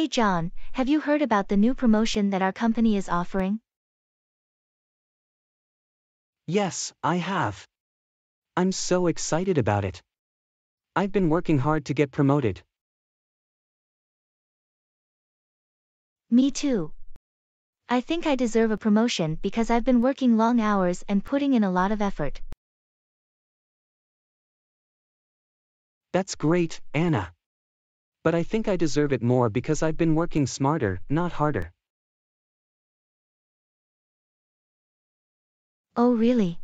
Hey John, have you heard about the new promotion that our company is offering? Yes, I have. I'm so excited about it. I've been working hard to get promoted. Me too. I think I deserve a promotion because I've been working long hours and putting in a lot of effort. That's great, Anna. But I think I deserve it more because I've been working smarter, not harder. Oh really?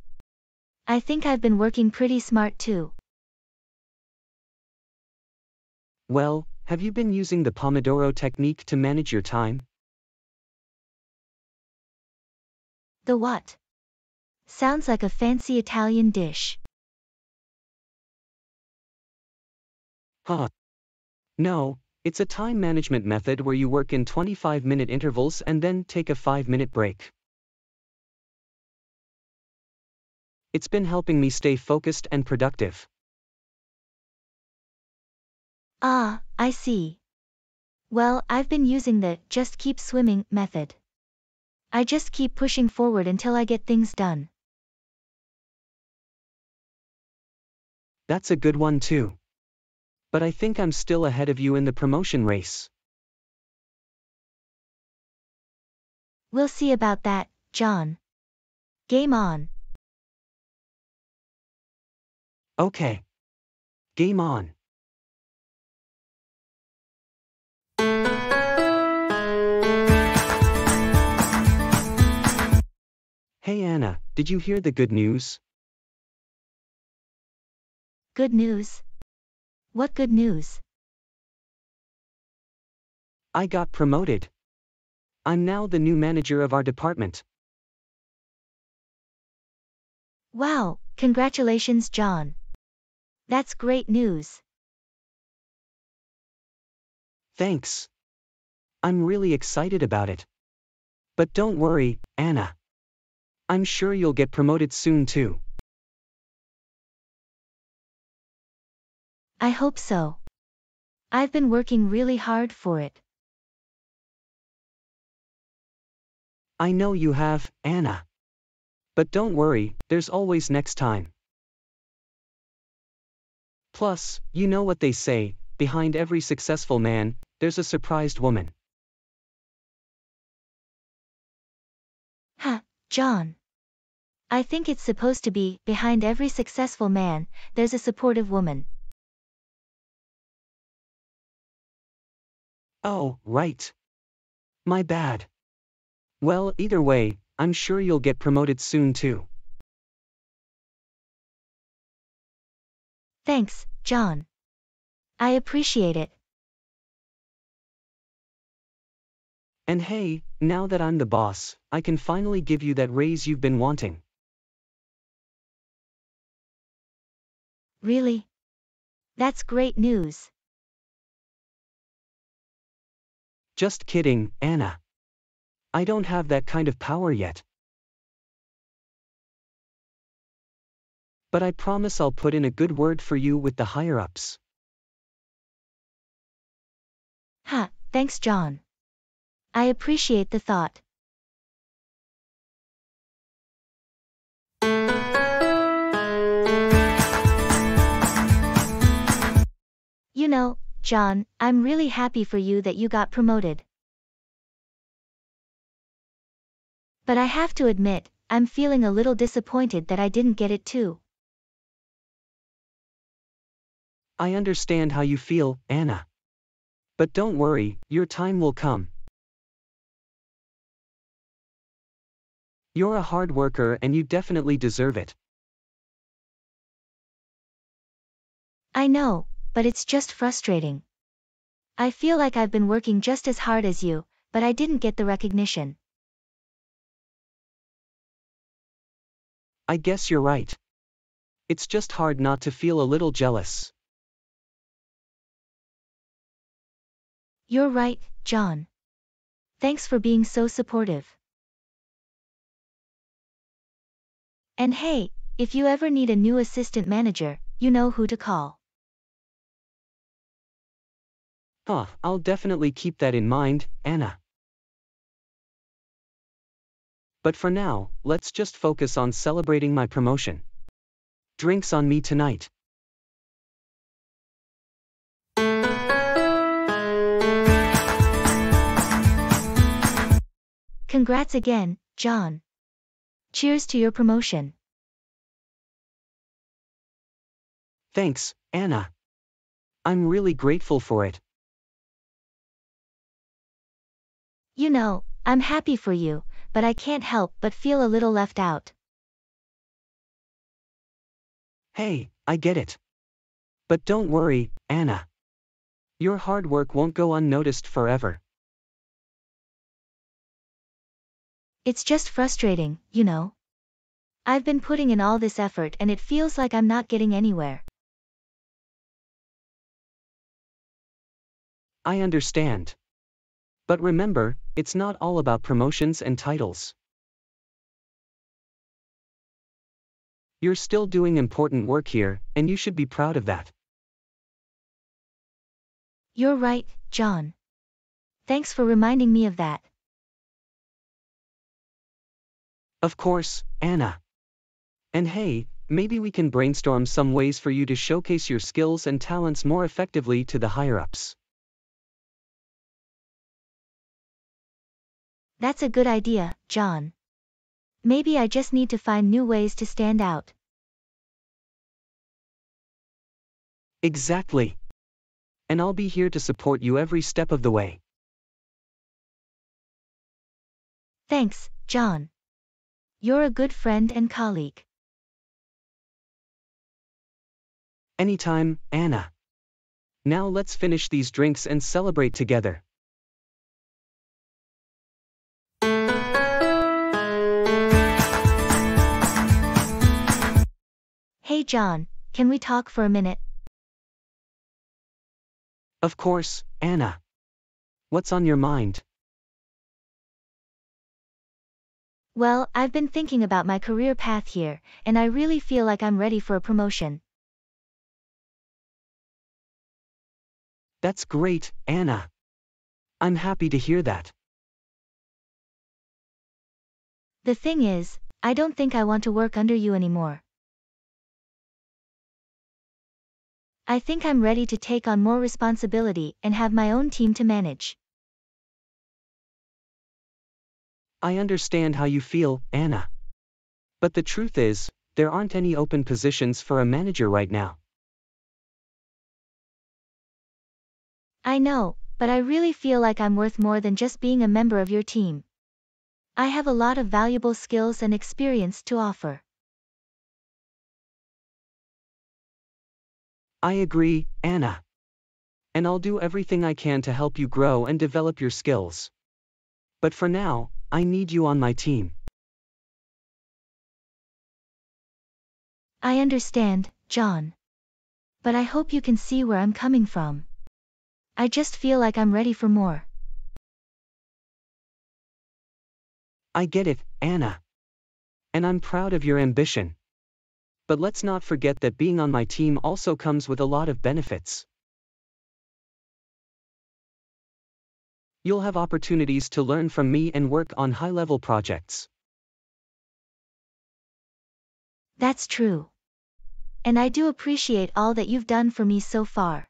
I think I've been working pretty smart too. Well, have you been using the Pomodoro technique to manage your time? The what? Sounds like a fancy Italian dish. Huh. No, it's a time management method where you work in 25-minute intervals and then take a 5-minute break. It's been helping me stay focused and productive. Ah, I see. Well, I've been using the just keep swimming method. I just keep pushing forward until I get things done. That's a good one too. But I think I'm still ahead of you in the promotion race. We'll see about that, John. Game on. Okay. Game on. Hey Anna, did you hear the good news? Good news? What good news? I got promoted. I'm now the new manager of our department. Wow, congratulations, John. That's great news. Thanks. I'm really excited about it. But don't worry, Anna. I'm sure you'll get promoted soon too. I hope so. I've been working really hard for it. I know you have, Anna. But don't worry, there's always next time. Plus, you know what they say, behind every successful man, there's a surprised woman. Ha. John. I think it's supposed to be, behind every successful man, there's a supportive woman. Oh, right. My bad. Well, either way, I'm sure you'll get promoted soon too. Thanks, John. I appreciate it. And hey, now that I'm the boss, I can finally give you that raise you've been wanting. Really? That's great news. Just kidding, Anna. I don't have that kind of power yet. But I promise I'll put in a good word for you with the higher-ups. Ha, thanks, John. I appreciate the thought. You know, John, I'm really happy for you that you got promoted. But I have to admit, I'm feeling a little disappointed that I didn't get it too. I understand how you feel, Anna. But don't worry, your time will come. You're a hard worker and you definitely deserve it. I know, but it's just frustrating. I feel like I've been working just as hard as you, but I didn't get the recognition. I guess you're right. It's just hard not to feel a little jealous. You're right, John. Thanks for being so supportive. And hey, if you ever need a new assistant manager, you know who to call. Oh, I'll definitely keep that in mind, Anna. But for now, let's just focus on celebrating my promotion. Drinks on me tonight. Congrats again, John. Cheers to your promotion. Thanks, Anna. I'm really grateful for it. You know, I'm happy for you, but I can't help but feel a little left out. Hey, I get it. But don't worry, Anna. Your hard work won't go unnoticed forever. It's just frustrating, you know. I've been putting in all this effort and it feels like I'm not getting anywhere. I understand. But remember, it's not all about promotions and titles. You're still doing important work here, and you should be proud of that. You're right, John. Thanks for reminding me of that. Of course, Anna. And hey, maybe we can brainstorm some ways for you to showcase your skills and talents more effectively to the higher-ups. That's a good idea, John. Maybe I just need to find new ways to stand out. Exactly. And I'll be here to support you every step of the way. Thanks, John. You're a good friend and colleague. Anytime, Anna. Now let's finish these drinks and celebrate together. Hey John, can we talk for a minute? Of course, Anna. What's on your mind? Well, I've been thinking about my career path here, and I really feel like I'm ready for a promotion. That's great, Anna. I'm happy to hear that. The thing is, I don't think I want to work under you anymore. I think I'm ready to take on more responsibility and have my own team to manage. I understand how you feel, Anna. But the truth is, there aren't any open positions for a manager right now. I know, but I really feel like I'm worth more than just being a member of your team. I have a lot of valuable skills and experience to offer. I agree, Anna. And I'll do everything I can to help you grow and develop your skills. But for now, I need you on my team. I understand, John. But I hope you can see where I'm coming from. I just feel like I'm ready for more. I get it, Anna. And I'm proud of your ambition. But let's not forget that being on my team also comes with a lot of benefits. You'll have opportunities to learn from me and work on high-level projects. That's true. And I do appreciate all that you've done for me so far.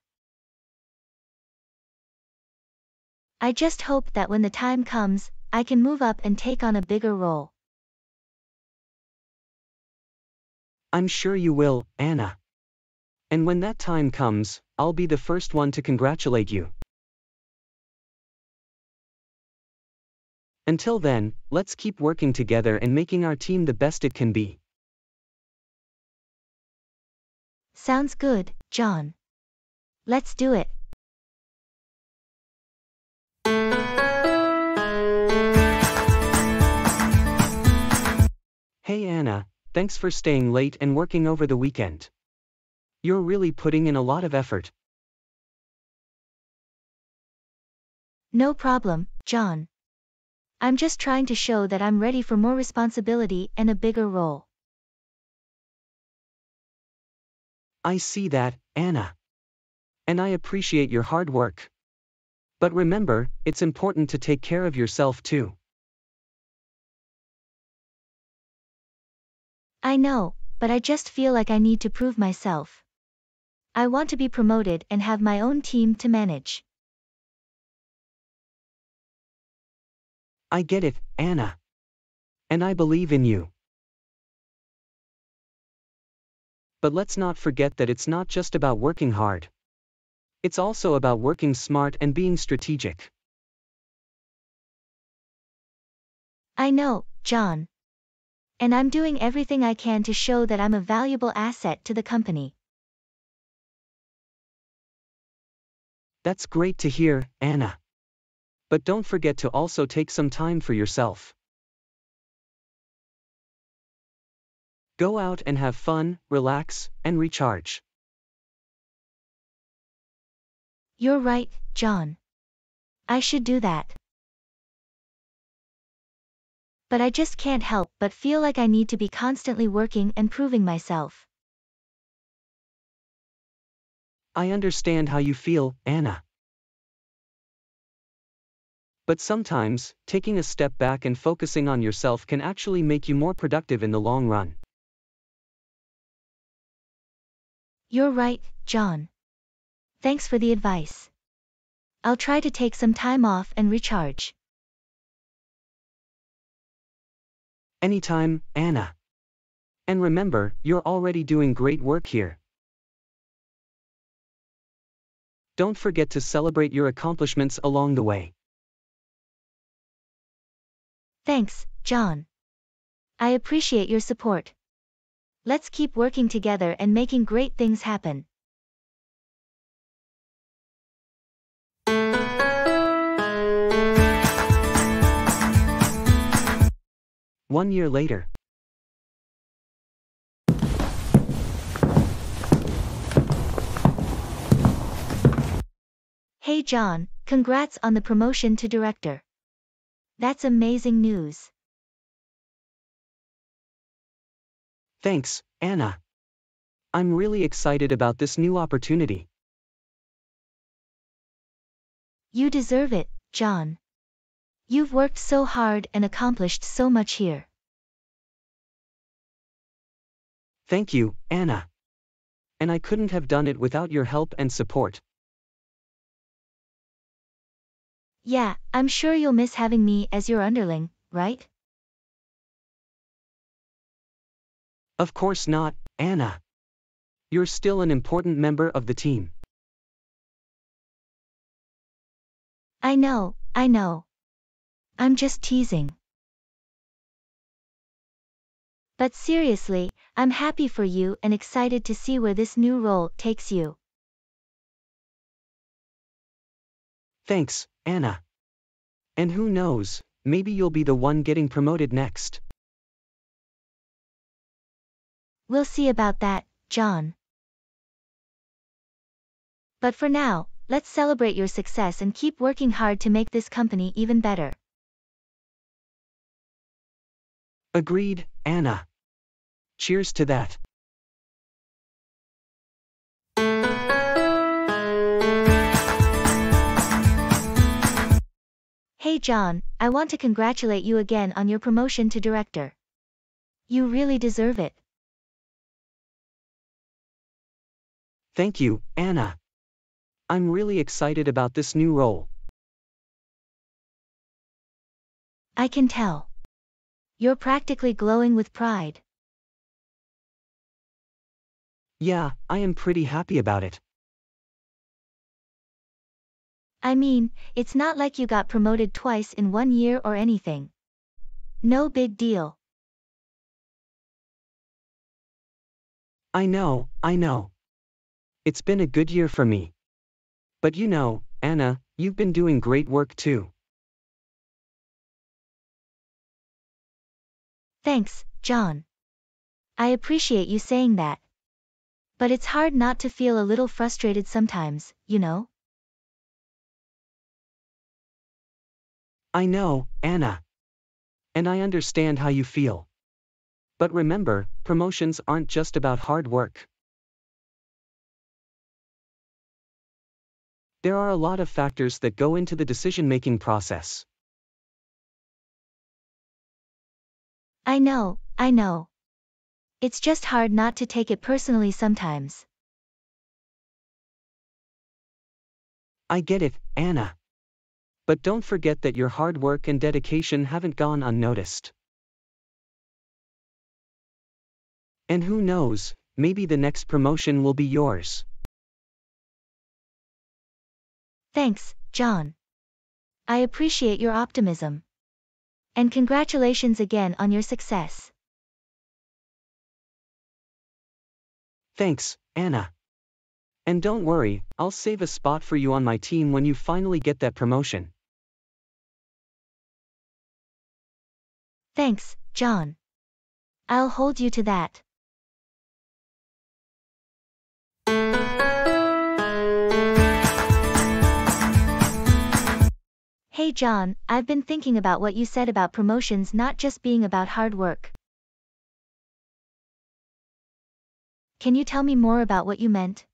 I just hope that when the time comes, I can move up and take on a bigger role. I'm sure you will, Anna. And when that time comes, I'll be the first one to congratulate you. Until then, let's keep working together and making our team the best it can be. Sounds good, John. Let's do it. Hey Anna, thanks for staying late and working over the weekend. You're really putting in a lot of effort. No problem, John. I'm just trying to show that I'm ready for more responsibility and a bigger role. I see that, Anna. And I appreciate your hard work. But remember, it's important to take care of yourself too. I know, but I just feel like I need to prove myself. I want to be promoted and have my own team to manage. I get it, Anna. And I believe in you. But let's not forget that it's not just about working hard. It's also about working smart and being strategic. I know, John. And I'm doing everything I can to show that I'm a valuable asset to the company. That's great to hear, Anna. But don't forget to also take some time for yourself. Go out and have fun, relax, and recharge. You're right, John. I should do that. But I just can't help but feel like I need to be constantly working and proving myself. I understand how you feel, Anna. But sometimes, taking a step back and focusing on yourself can actually make you more productive in the long run. You're right, John. Thanks for the advice. I'll try to take some time off and recharge. Anytime, Anna. And remember, you're already doing great work here. Don't forget to celebrate your accomplishments along the way. Thanks, John. I appreciate your support. Let's keep working together and making great things happen. One year later. Hey John, congrats on the promotion to director. That's amazing news. Thanks, Anna. I'm really excited about this new opportunity. You deserve it, John. You've worked so hard and accomplished so much here. Thank you, Anna. And I couldn't have done it without your help and support. Yeah, I'm sure you'll miss having me as your underling, right? Of course not, Anna. You're still an important member of the team. I know, I know. I'm just teasing. But seriously, I'm happy for you and excited to see where this new role takes you. Thanks, Anna. And who knows, maybe you'll be the one getting promoted next. We'll see about that, John. But for now, let's celebrate your success and keep working hard to make this company even better. Agreed, Anna. Cheers to that. Hey John, I want to congratulate you again on your promotion to director. You really deserve it. Thank you, Anna. I'm really excited about this new role. I can tell. You're practically glowing with pride. Yeah, I am pretty happy about it. I mean, it's not like you got promoted twice in 1 year or anything. No big deal. I know. It's been a good year for me. But you know, Anna, you've been doing great work too. Thanks, John. I appreciate you saying that. But it's hard not to feel a little frustrated sometimes, you know? I know, Anna. And I understand how you feel. But remember, promotions aren't just about hard work. There are a lot of factors that go into the decision-making process. I know. It's just hard not to take it personally sometimes. I get it, Anna. But don't forget that your hard work and dedication haven't gone unnoticed. And who knows, maybe the next promotion will be yours. Thanks, John. I appreciate your optimism. And congratulations again on your success. Thanks, Anna. And don't worry, I'll save a spot for you on my team when you finally get that promotion. Thanks, John. I'll hold you to that. Hey John, I've been thinking about what you said about promotions not just being about hard work. Can you tell me more about what you meant?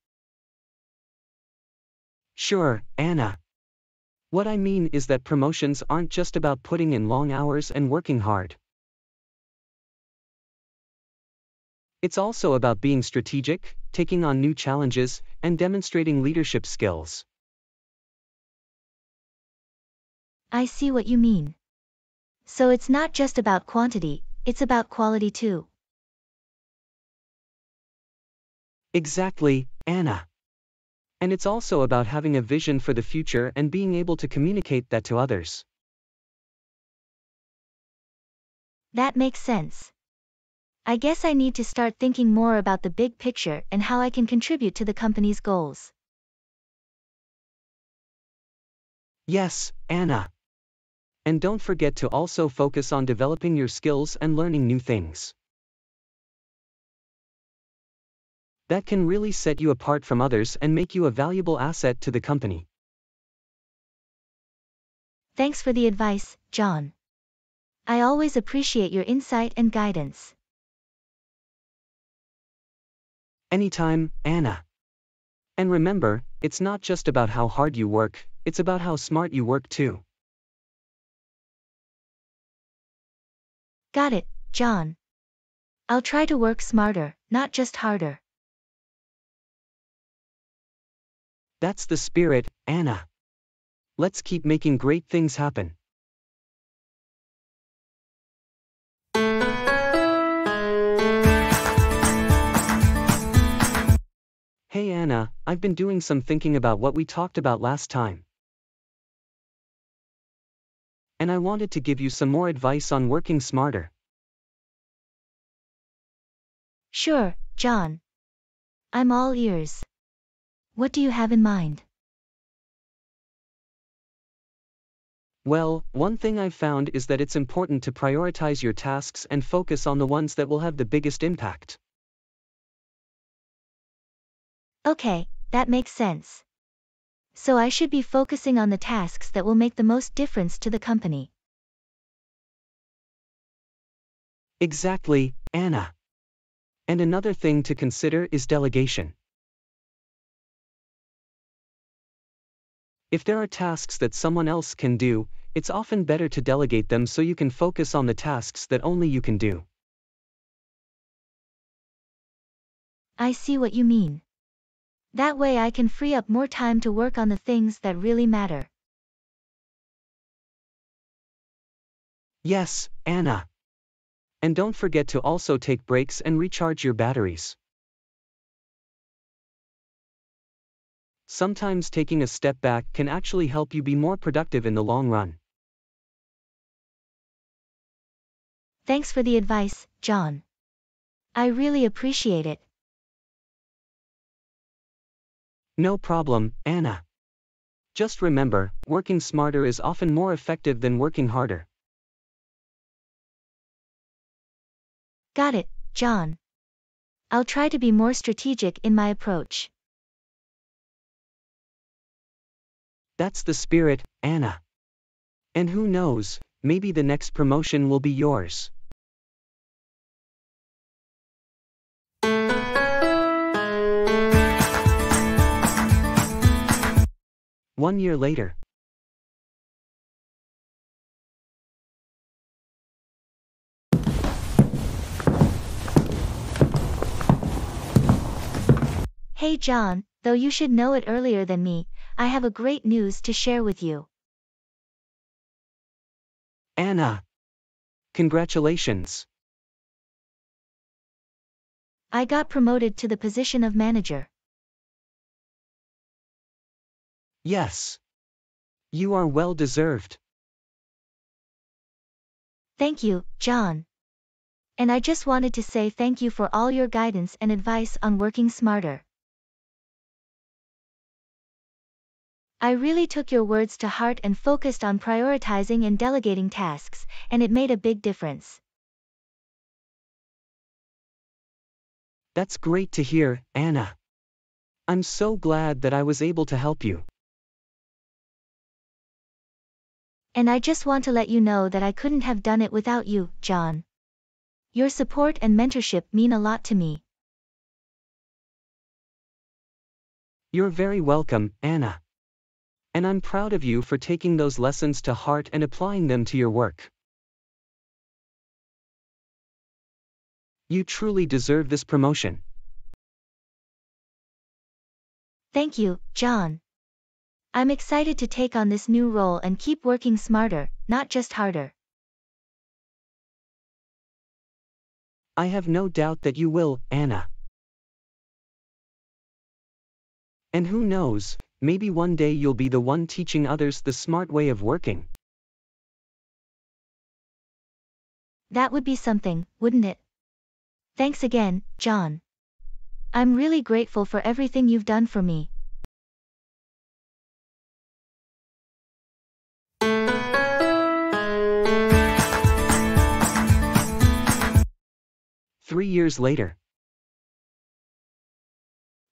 Sure, Anna. What I mean is that promotions aren't just about putting in long hours and working hard. It's also about being strategic, taking on new challenges, and demonstrating leadership skills. I see what you mean. So it's not just about quantity, it's about quality too. Exactly, Anna. And it's also about having a vision for the future and being able to communicate that to others. That makes sense. I guess I need to start thinking more about the big picture and how I can contribute to the company's goals. Yes, Anna. And don't forget to also focus on developing your skills and learning new things. That can really set you apart from others and make you a valuable asset to the company. Thanks for the advice, John. I always appreciate your insight and guidance. Anytime, Anna. And remember, it's not just about how hard you work, it's about how smart you work too. Got it, John. I'll try to work smarter, not just harder. That's the spirit, Anna. Let's keep making great things happen. Hey Anna, I've been doing some thinking about what we talked about last time. And I wanted to give you some more advice on working smarter. Sure, John. I'm all ears. What do you have in mind? Well, one thing I've found is that it's important to prioritize your tasks and focus on the ones that will have the biggest impact. Okay, that makes sense. So I should be focusing on the tasks that will make the most difference to the company. Exactly, Anna. And another thing to consider is delegation. If there are tasks that someone else can do, it's often better to delegate them so you can focus on the tasks that only you can do. I see what you mean. That way I can free up more time to work on the things that really matter. Yes, Anna. And don't forget to also take breaks and recharge your batteries. Sometimes taking a step back can actually help you be more productive in the long run. Thanks for the advice, John. I really appreciate it. No problem, Anna. Just remember, working smarter is often more effective than working harder. Got it, John. I'll try to be more strategic in my approach. That's the spirit, Anna. And who knows, maybe the next promotion will be yours. 1 year later. Hey John, though you should know it earlier than me, I have a great news to share with you. Anna. Congratulations. I got promoted to the position of manager. Yes. You are well deserved. Thank you, John. And I just wanted to say thank you for all your guidance and advice on working smarter. I really took your words to heart and focused on prioritizing and delegating tasks, and it made a big difference. That's great to hear, Anna. I'm so glad that I was able to help you. And I just want to let you know that I couldn't have done it without you, John. Your support and mentorship mean a lot to me. You're very welcome, Anna. And I'm proud of you for taking those lessons to heart and applying them to your work. You truly deserve this promotion. Thank you, John. I'm excited to take on this new role and keep working smarter, not just harder. I have no doubt that you will, Anna. And who knows, maybe one day you'll be the one teaching others the smart way of working. That would be something, wouldn't it? Thanks again, John. I'm really grateful for everything you've done for me. Three years later.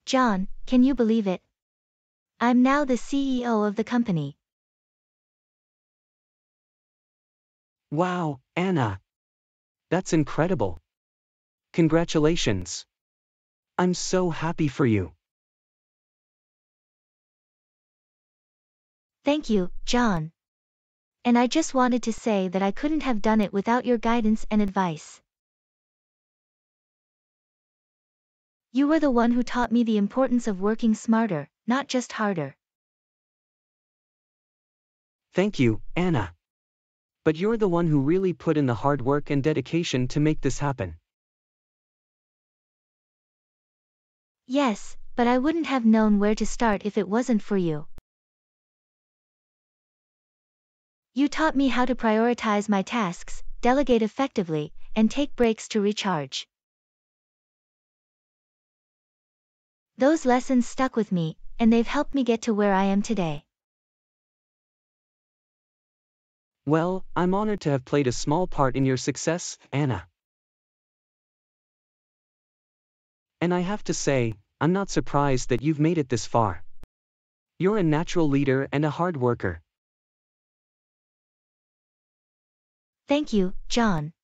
John, can you believe it? I'm now the CEO of the company. Wow, Anna. That's incredible. Congratulations. I'm so happy for you. Thank you, John. And I just wanted to say that I couldn't have done it without your guidance and advice. You were the one who taught me the importance of working smarter, not just harder. Thank you, Anna. But you're the one who really put in the hard work and dedication to make this happen. Yes, but I wouldn't have known where to start if it wasn't for you. You taught me how to prioritize my tasks, delegate effectively, and take breaks to recharge. Those lessons stuck with me, and they've helped me get to where I am today. Well, I'm honored to have played a small part in your success, Anna. And I have to say, I'm not surprised that you've made it this far. You're a natural leader and a hard worker. Thank you, John.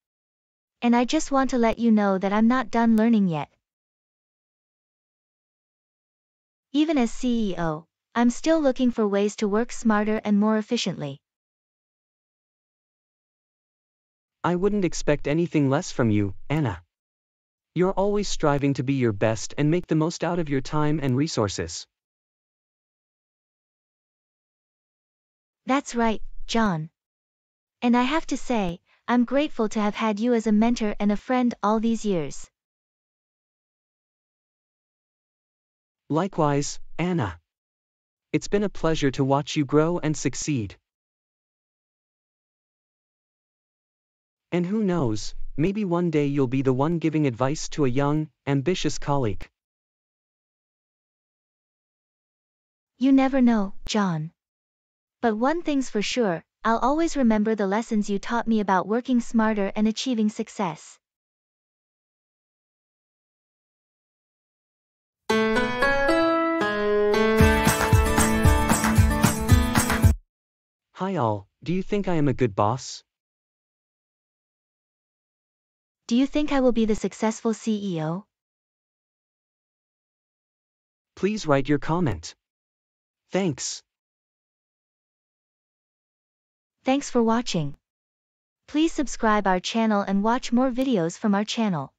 And I just want to let you know that I'm not done learning yet. Even as CEO, I'm still looking for ways to work smarter and more efficiently. I wouldn't expect anything less from you, Anna. You're always striving to be your best and make the most out of your time and resources. That's right, John. And I have to say, I'm grateful to have had you as a mentor and a friend all these years. Likewise, Anna. It's been a pleasure to watch you grow and succeed. And who knows? Maybe one day you'll be the one giving advice to a young, ambitious colleague. You never know, John. But one thing's for sure, I'll always remember the lessons you taught me about working smarter and achieving success. Hi all, do you think I am a good boss? Do you think I will be the successful CEO? Please write your comment. Thanks. Thanks for watching. Please subscribe our channel and watch more videos from our channel.